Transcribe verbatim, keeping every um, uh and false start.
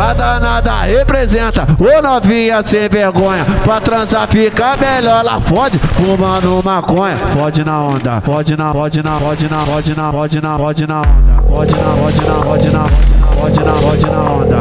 A danada representa o novinha sem vergonha. Pra transar fica melhor, ela fode fumando maconha. Fode na onda, fode na, fode na, fode na, fode na, fode na, fode na onda. Fode na, fode na, fode na, fode na, fode na onda.